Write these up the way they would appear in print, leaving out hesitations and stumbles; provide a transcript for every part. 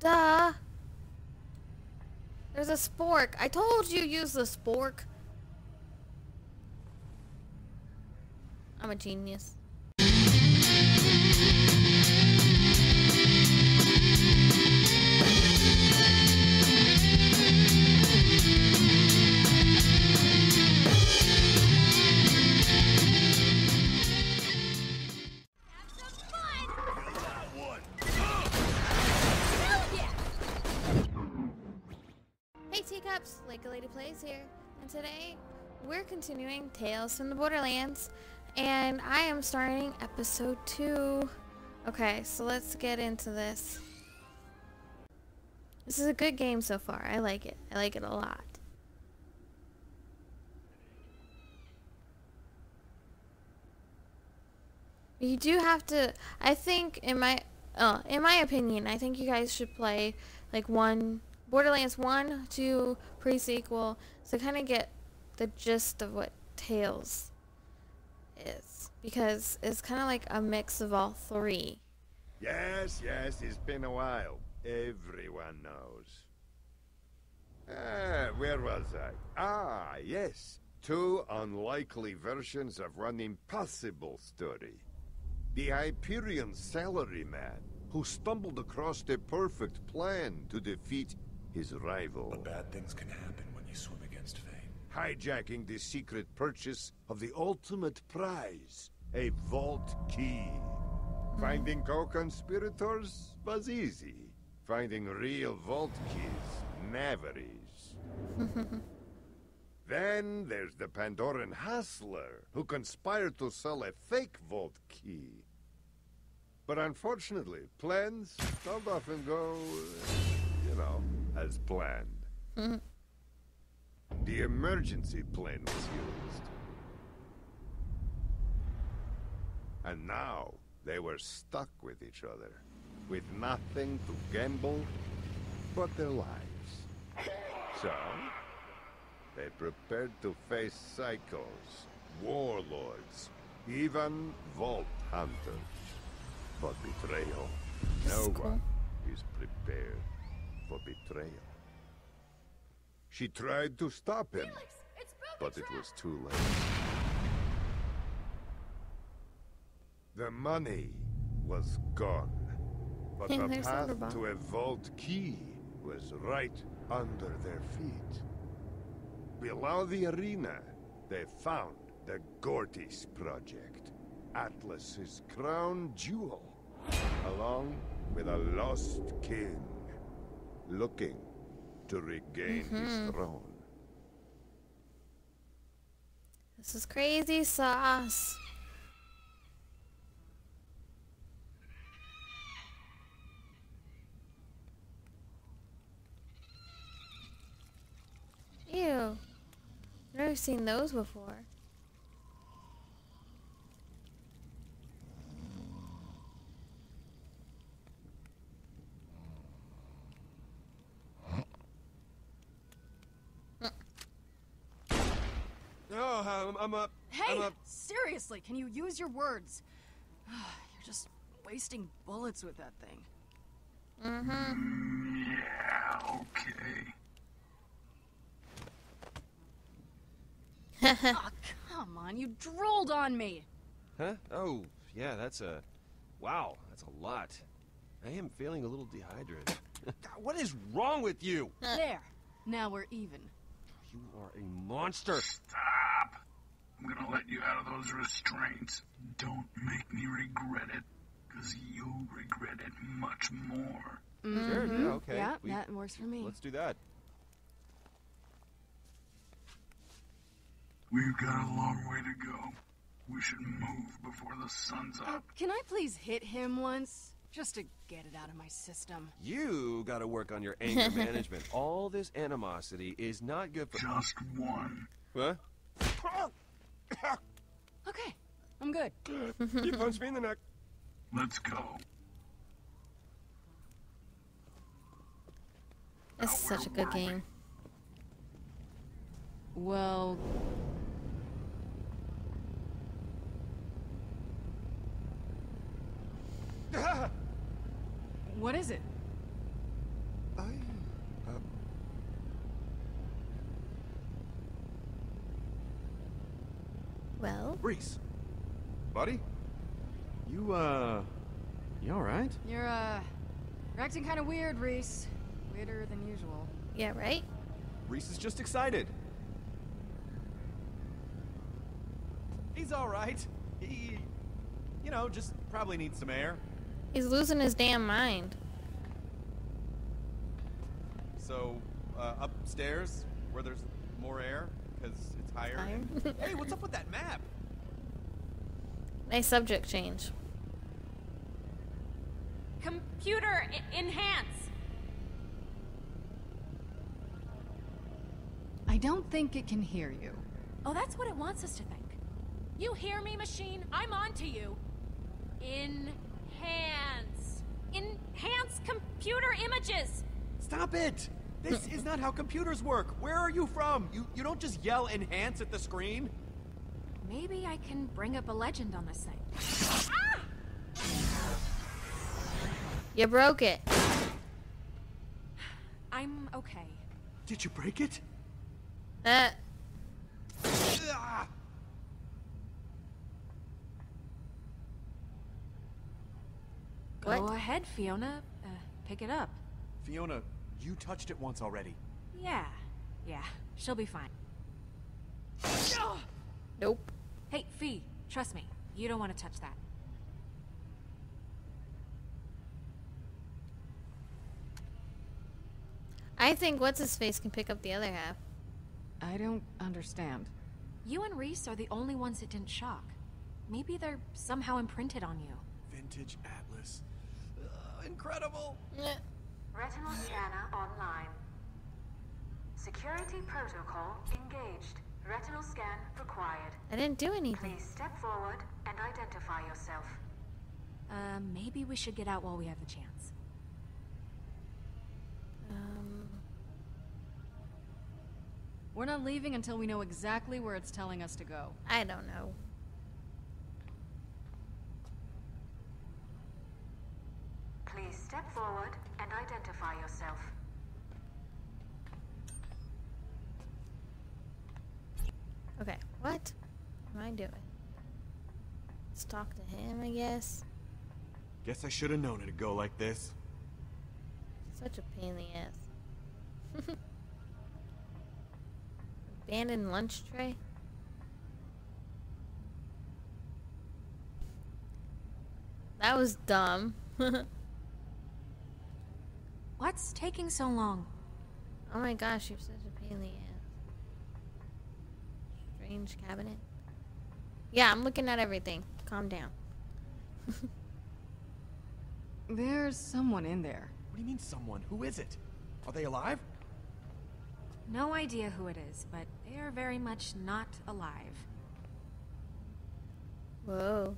Duh. There's a spork. I told you use the spork. I'm a genius. Like a Lady Plays here, and today we're continuing Tales from the Borderlands, and I am starting episode 2. Okay, so let's get into this. This is a good game so far. I like it. I like it a lot. You do have to, I think, in my opinion, I think you guys should play like Borderlands 1, 2, pre-sequel, so kind of get the gist of what Tales is, because it's kind of like a mix of all three. Yes, yes, it's been a while. Everyone knows. Where was I? Ah, yes. Two unlikely versions of one impossible story. The Hyperion salaryman, who stumbled across the perfect plan to defeat his rival. But bad things can happen when you swim against fate. Hijacking the secret purchase of the ultimate prize, a vault key. Finding co-conspirators was easy. Finding real vault keys, never is. Then there's the Pandoran hustler, who conspired to sell a fake vault key. But unfortunately, plans don't often go, you know, as planned. The emergency plane was used. And now, they were stuck with each other, with nothing to gamble but their lives. So, they prepared to face psychos, warlords, even vault hunters. But betrayal. No one is prepared for betrayal. She tried to stop him, but it was too late. The money was gone, but the path to a vault key was right under their feet. Below the arena, they found the Gortys project, Atlas's crown jewel, along with a lost king looking to regain his throne. This is crazy sauce. Ew. Never seen those before. Hey, seriously, can you use your words? You're just wasting bullets with that thing. Yeah, okay. Oh, come on, you drooled on me. Huh? Oh, yeah, wow, that's a lot. I am feeling a little dehydrated. God, what is wrong with you? There, now we're even. You are a monster. Stop! I'm gonna let you out of those restraints. Don't make me regret it, because you'll regret it much more. Sure, yeah, okay. Yeah, that works for me. Let's do that. We've got a long way to go. We should move before the sun's up. Can I please hit him once? Just to get it out of my system. You gotta work on your anger management. All this animosity is not good for- Just one. What? Okay, I'm good. Good. You punched me in the neck. Let's go. This is such a good game. Well... What is it? Brees. Buddy? You alright? You're, you're acting kind of weird, Reese. Weirder than usual. Yeah, right? Reese is just excited. He's alright. He, you know, just probably needs some air. He's losing his damn mind. So, upstairs, where there's more air, because it's higher. Hey, what's up with that map? Nice subject change. Computer enhance. I don't think it can hear you. Oh, that's what it wants us to think. You hear me, machine? I'm on to you. Enhance. Enhance computer images. Stop it. This is not how computers work. Where are you from? You don't just yell enhance at the screen. Maybe I can bring up a legend on this thing. Ah! You broke it. I'm okay. Did you break it? What? Go ahead, Fiona. Pick it up. Fiona, you touched it once already. Yeah. She'll be fine. Nope. Hey, Fee, trust me. You don't want to touch that. I think What's-His-Face can pick up the other half. I don't understand. You and Reese are the only ones that didn't shock. Maybe they're somehow imprinted on you. Vintage Atlas. Incredible! Retinal scanner online. Security protocol engaged. Retinal scan required. I didn't do anything. Please step forward and identify yourself. Maybe we should get out while we have the chance. We're not leaving until we know exactly where it's telling us to go. I don't know. Please step forward and identify yourself. Okay, what am I doing? Let's talk to him, I guess. Guess I should have known it'd go like this. Such a pain in the ass. Abandoned lunch tray? That was dumb. What's taking so long? Oh my gosh, you're such a pain in the ass. Strange cabinet. Yeah, I'm looking at everything. Calm down. There's someone in there. What do you mean someone? Who is it? Are they alive? No idea who it is, but they are very much not alive. Whoa.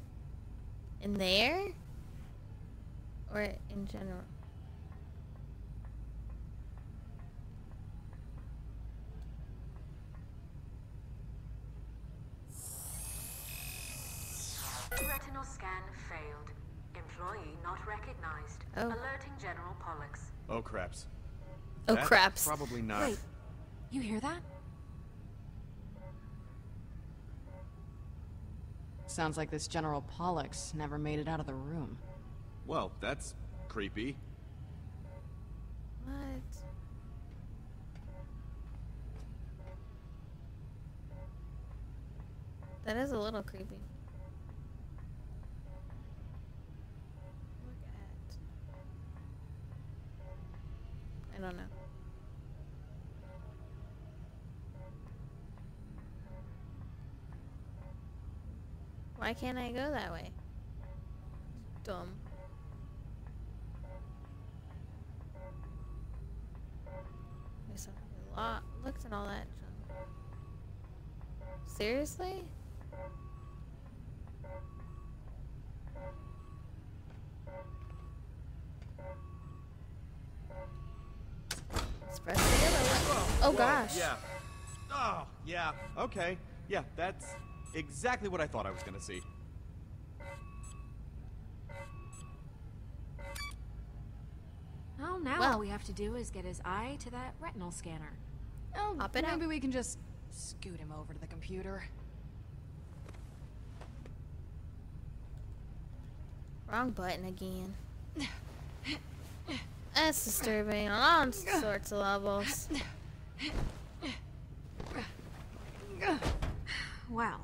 In there? Or in general? Retinal scan failed. Employee not recognized. Oh. Alerting General Pollux. Oh craps. Oh craps. Probably not. Wait. You hear that? Sounds like this General Pollux never made it out of the room. Well, that's creepy. What? That is a little creepy. Look at... I don't know. Why can't I go that way? Dumb. There's a lot looks and all that junk. Seriously? Let's press together. Oh gosh. Yeah. Oh yeah. Okay. Yeah, that's exactly what I thought I was gonna see. Well, now all we have to do is get his eye to that retinal scanner. Oh, maybe we can just scoot him over to the computer. Wrong button again. That's disturbing on all sorts of levels. Well,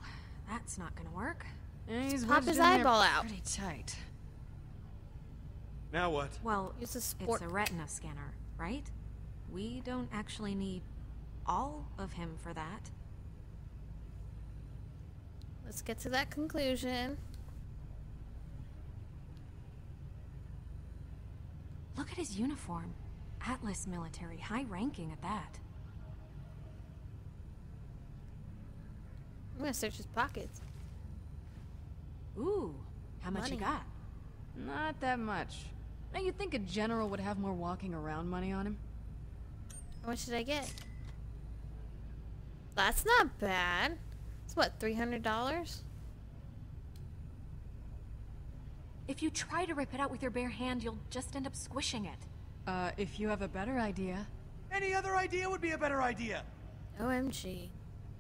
that's not gonna work. He's pop his eyeball out. Pretty tight. Now what? Well, it's a retina scanner, right? We don't actually need all of him for that. Let's get to that conclusion. Look at his uniform. Atlas military, high ranking at that. I'm gonna search his pockets. Ooh, how much you got? Not that much. Now you'd think a general would have more walking around money on him. How much did I get? That's not bad. It's what, $300? If you try to rip it out with your bare hand, you'll just end up squishing it. If you have a better idea. Any other idea would be a better idea. OMG.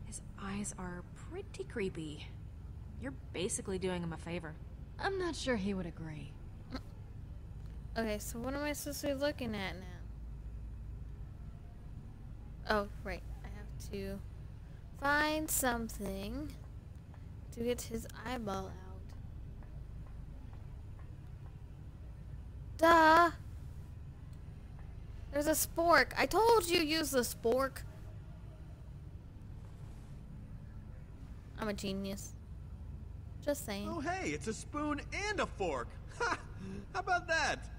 His eyes are pretty creepy. You're basically doing him a favor. I'm not sure he would agree. Okay, so what am I supposed to be looking at now? Oh, right. I have to find something to get his eyeball out. Duh! There's a spork. I told you use the spork. I'm a genius. Just saying. Oh hey, it's a spoon and a fork. Ha! How about that?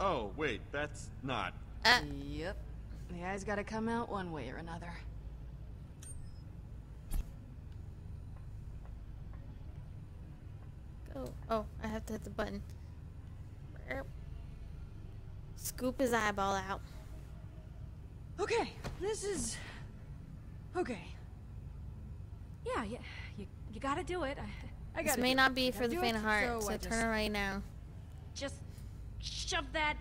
Oh wait, that's not. Yep. The eye's gotta come out one way or another. Go. Oh, I have to hit the button. Scoop his eyeball out. Okay, this is okay. Yeah, you gotta do it. I gotta. This may not be for the faint of heart, so turn right now. Just shove that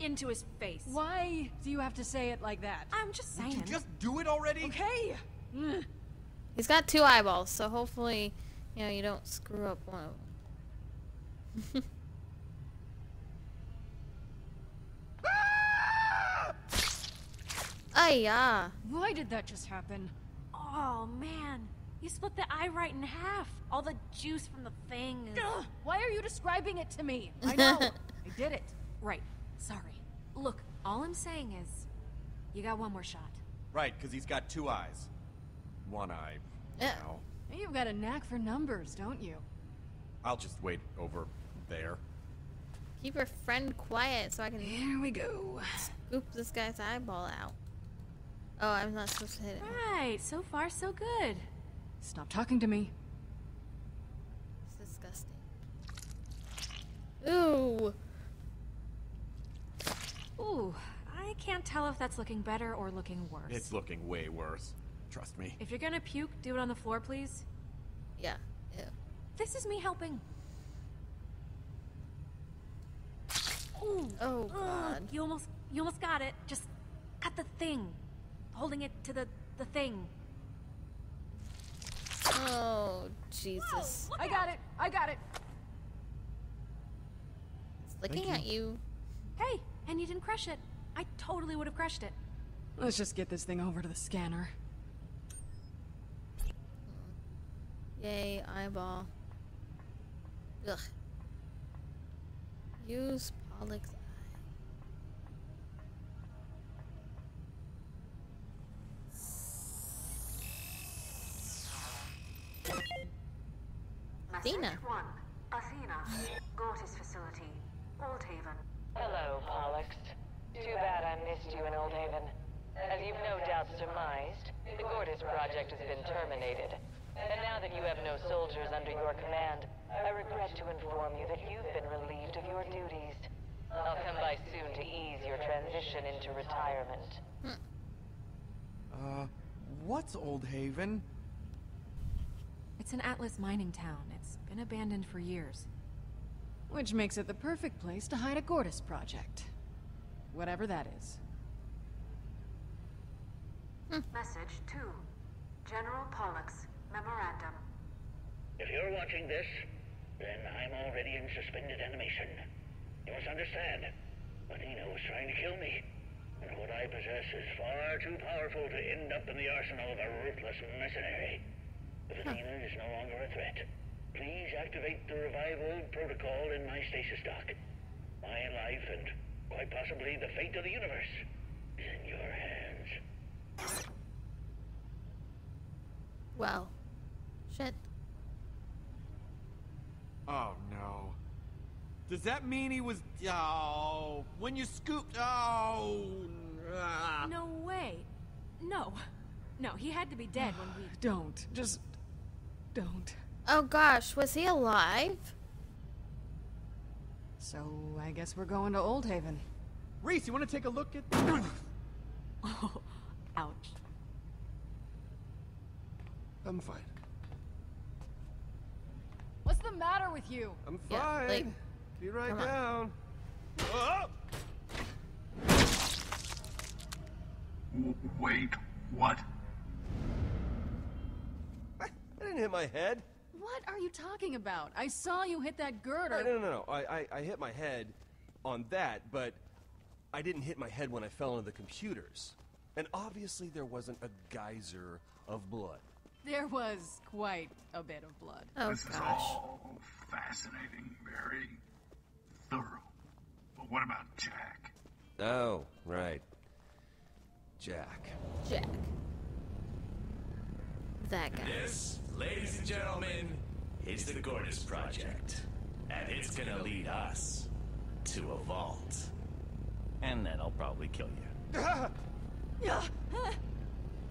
into his face. Why do you have to say it like that? I'm just saying. Would you just do it already? Okay. Mm. He's got two eyeballs, so hopefully, you know, you don't screw up one of them. Oh yeah. Why did that just happen? Oh man. You split the eye right in half. All the juice from the thing. Ugh, why are you describing it to me? I know. I did it. Right. Sorry. Look, all I'm saying is, you got one more shot. Right, because he's got two eyes. One eye. Now. You've got a knack for numbers, don't you? I'll just wait over there. Keep your friend quiet so I can. Here we go. Scoop this guy's eyeball out. Oh, I'm not supposed to hit it. Right. So far, so good. Stop talking to me. It's disgusting. Ooh. Ooh, I can't tell if that's looking better or looking worse. It's looking way worse. Trust me. If you're gonna puke, do it on the floor, please. Yeah. Ew. This is me helping. Ooh. Oh, God. You almost got it. Just cut the thing. Holding it to the thing. Oh, Jesus. Whoa, I got it. It's looking at you. Hey, and you didn't crush it. I totally would have crushed it. Let's just get this thing over to the scanner. Yay, eyeball. Ugh. Use Pollock's eye. Athena. One. Athena. Gortys facility. Old Haven. Hello, Pollux. Too bad I missed you in Old Haven. As you've no doubt surmised, the Gortys project has been terminated. And now that you have no soldiers under your command, I regret to inform you that you've been relieved of your duties. I'll come by soon to ease your transition into retirement. What's Old Haven? It's an Atlas mining town. It's been abandoned for years. Which makes it the perfect place to hide a Gortys project. Whatever that is. Message 2. General Pollux. Memorandum. If you're watching this, then I'm already in suspended animation. You must understand, Athena was trying to kill me, and what I possess is far too powerful to end up in the arsenal of a ruthless mercenary. If Athena is no longer a threat, please activate the revival protocol in my stasis dock. My life and quite possibly the fate of the universe is in your hands. Well, shit. Oh no. Does that mean he was... Oh, when you scooped... Oh... No way. No. No, he had to be dead when we... Don't. Just... don't. Oh gosh, was he alive? So, I guess we're going to Old Haven. Reese, you want to take a look at... Oh, ouch. I'm fine. What's the matter with you? I'm fine. Yeah, like... Be right Come down. Oh! Wait, what? I didn't hit my head. What are you talking about? I saw you hit that girder. No. I hit my head on that, but I didn't hit my head when I fell into the computers. And obviously there wasn't a geyser of blood. There was quite a bit of blood. Oh, gosh. This is all fascinating, very thorough. But what about Jack? Oh, right. Jack. That guy. This, ladies and gentlemen, is the Gortys Project. And it's gonna lead us to a vault. And then I'll probably kill you.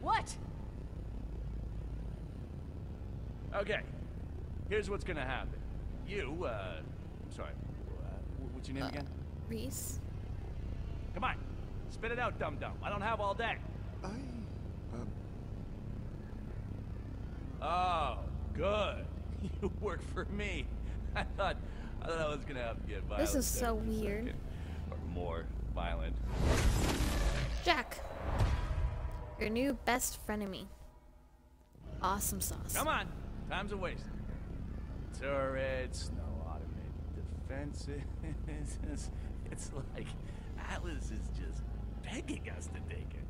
What? Okay, here's what's gonna happen. You, what's your name again? Reese. Come on, spit it out, dum-dum. I don't have all day. Oh, good. You work for me. I thought I was gonna have to get violent. This is so weird. Second, or more violent. Jack, your new best frenemy. Awesome sauce. Come on. Time's a waste. Turrets, no automated defenses. It's like Atlas is just begging us to take it.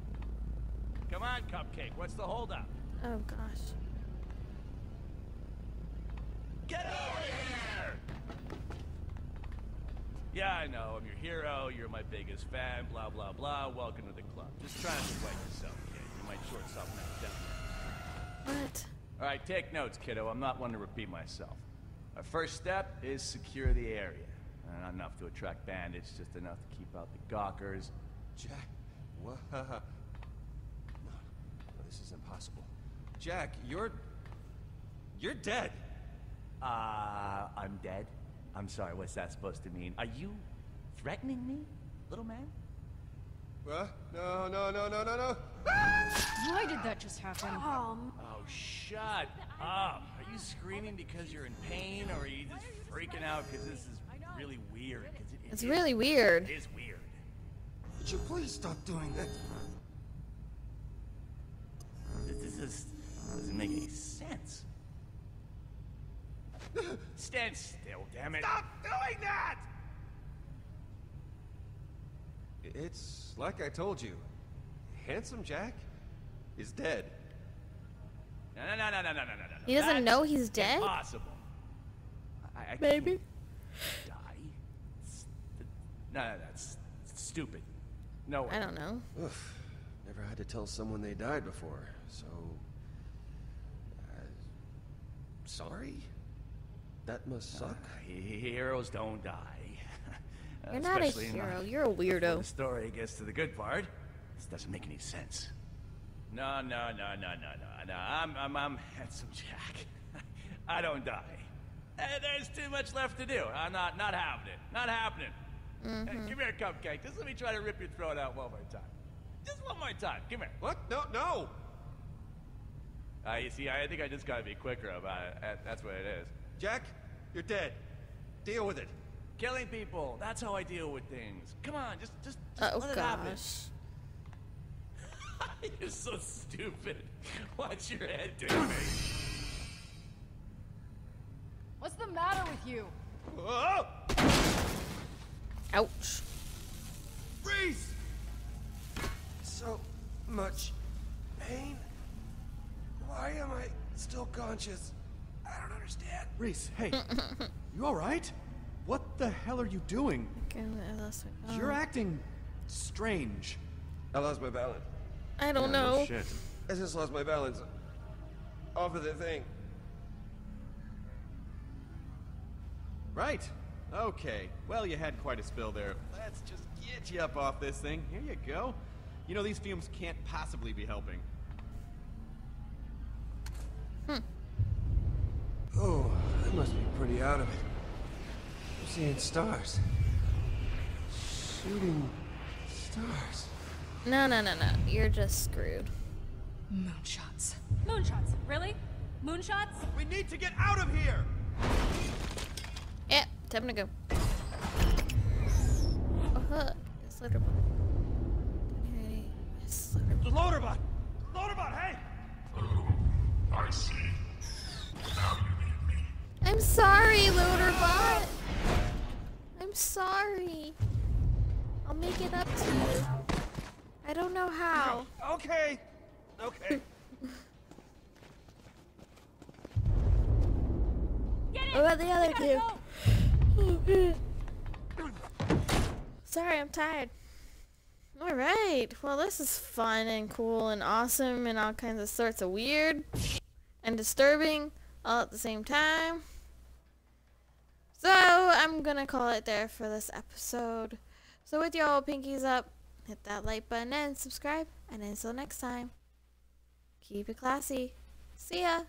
Come on, Cupcake. What's the holdup? Oh gosh. Get over here! Yeah, I know. I'm your hero. You're my biggest fan. Blah blah blah. Welcome to the club. Just try not to wake yourself, kid. You might short something out down there. What? All right, take notes, kiddo. I'm not one to repeat myself. Our first step is secure the area. Not enough to attract bandits, just enough to keep out the gawkers. Jack, what? No, this is impossible. Jack, you're dead. I'm dead? I'm sorry, what's that supposed to mean? Are you threatening me, little man? What? No. Why did that just happen? Oh, shut up. Are you screaming because you're in pain, or are you just freaking out because this is really weird? It's really weird. It is weird. Would you please stop doing that? This doesn't make any sense. Stand still, damn it. Stop doing that! It's like I told you. Handsome Jack is dead. No. He doesn't know he's dead? Impossible. I Maybe. Die? No, that's stupid. No way. I don't know. Oof. Never had to tell someone they died before, so... sorry? That must suck. Heroes don't die. You're not a hero, you're a weirdo. The story gets to the good part. This doesn't make any sense. No. I'm Handsome Jack. I don't die. There's too much left to do. I'm not having it. Not happening. Mm-hmm. Hey, come here, Cupcake. Just let me try to rip your throat out one more time. Just one more time. Come here. What? No. You see, I think I just gotta be quicker about it. That's what it is. Jack, you're dead. Deal with it. Killing people. That's how I deal with things. Come on, just let it happen. You're so stupid. Watch your head, dude. the matter with you? Whoa. Ouch. Freeze! So much pain. Why am I still conscious? I don't understand. Reese, hey, you all right? What the hell are you doing? Okay, oh. You're acting strange. I lost my balance. I don't know. Oh, shit. I just lost my balance off of the thing. Right. Okay. Well, you had quite a spill there. Let's just get you up off this thing. Here you go. You know, these fumes can't possibly be helping. Hmm. Oh, I must be pretty out of it. I'm seeing stars. Shooting stars. No, no, no, no. You're just screwed. Moonshots. Moonshots? Really? Moonshots? We need to get out of here! Yeah, time to go. It's Loaderbot. Okay, it's Loaderbot. Loaderbot! Loaderbot, hey! Oh, I see. Now you need me. I'm sorry, Loaderbot. I'm sorry. I'll make it up to you. I don't know how. Okay. Okay. What about the other two? Sorry, I'm tired. All right. Well, this is fun and cool and awesome and all kinds of sorts of weird and disturbing all at the same time. So I'm gonna call it there for this episode. So with y'all pinkies up, hit that like button and subscribe. And until next time, keep it classy. See ya.